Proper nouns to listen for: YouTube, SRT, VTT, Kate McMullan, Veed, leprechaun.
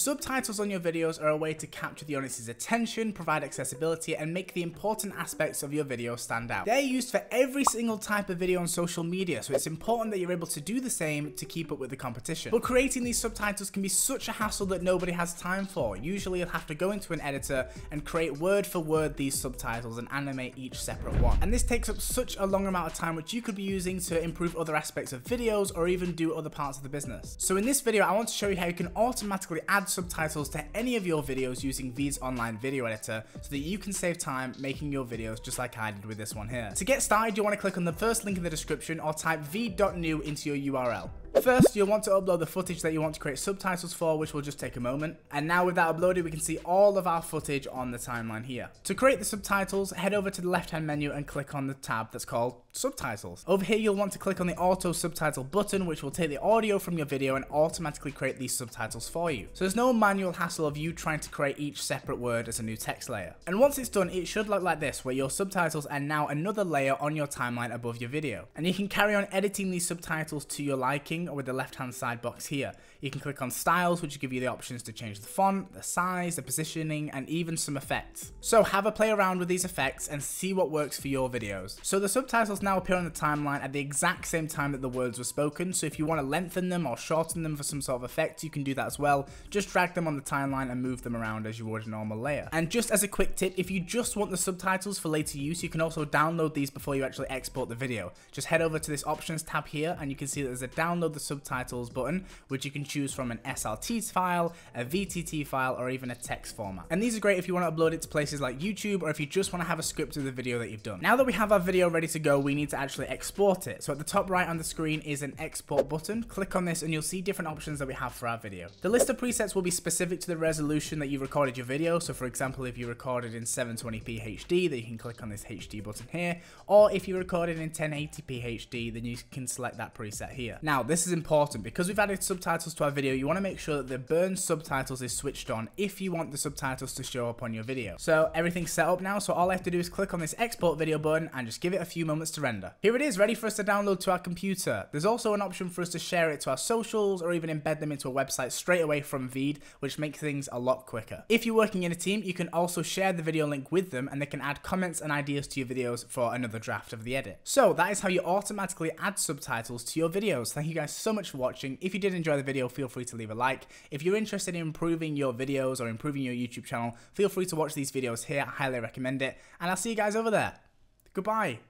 Subtitles on your videos are a way to capture the audience's attention, provide accessibility, and make the important aspects of your video stand out. They're used for every single type of video on social media, so it's important that you're able to do the same to keep up with the competition. But creating these subtitles can be such a hassle that nobody has time for. Usually you'll have to go into an editor and create word for word these subtitles and animate each separate one. And this takes up such a long amount of time which you could be using to improve other aspects of videos or even do other parts of the business. So in this video I want to show you how you can automatically add subtitles to any of your videos using Veed's online video editor so that you can save time making your videos just like I did with this one here. To get started, you want to click on the first link in the description or type veed.new into your URL. First, you'll want to upload the footage that you want to create subtitles for, which will just take a moment. And now with that uploaded, we can see all of our footage on the timeline here. To create the subtitles, head over to the left-hand menu and click on the tab that's called Subtitles. Over here, you'll want to click on the Auto Subtitle button, which will take the audio from your video and automatically create these subtitles for you. So there's no manual hassle of you trying to create each separate word as a new text layer. And once it's done, it should look like this, where your subtitles are now another layer on your timeline above your video. And you can carry on editing these subtitles to your liking, or with the left hand side box here. You can click on styles, which will give you the options to change the font, the size, the positioning, and even some effects. So have a play around with these effects and see what works for your videos. So the subtitles now appear on the timeline at the exact same time that the words were spoken, so if you want to lengthen them or shorten them for some sort of effect, you can do that as well. Just drag them on the timeline and move them around as you would a normal layer. And just as a quick tip, if you just want the subtitles for later use, you can also download these before you actually export the video. Just head over to this options tab here and you can see that there's a download the subtitles button, which you can choose from an SRT file, a VTT file, or even a text format. And these are great if you want to upload it to places like YouTube, or if you just want to have a script of the video that you've done. Now that we have our video ready to go, we need to actually export it. So at the top right on the screen is an export button. Click on this and you'll see different options that we have for our video. The list of presets will be specific to the resolution that you recorded your video. So for example, if you recorded in 720p HD, then you can click on this HD button here, or if you recorded in 1080p HD, then you can select that preset here. Now this is important because we've added subtitles to our video. You want to make sure that the burn subtitles is switched on if you want the subtitles to show up on your video. So everything's set up now, so all I have to do is click on this export video button and just give it a few moments to render. Here it is, ready for us to download to our computer. There's also an option for us to share it to our socials or even embed them into a website straight away from Veed, which makes things a lot quicker. If you're working in a team, you can also share the video link with them and they can add comments and ideas to your videos for another draft of the edit. So that is how you automatically add subtitles to your videos. Thank you guys so much for watching. If you did enjoy the video, feel free to leave a like. If you're interested in improving your videos or improving your YouTube channel, feel free to watch these videos here. I highly recommend it. And I'll see you guys over there. Goodbye.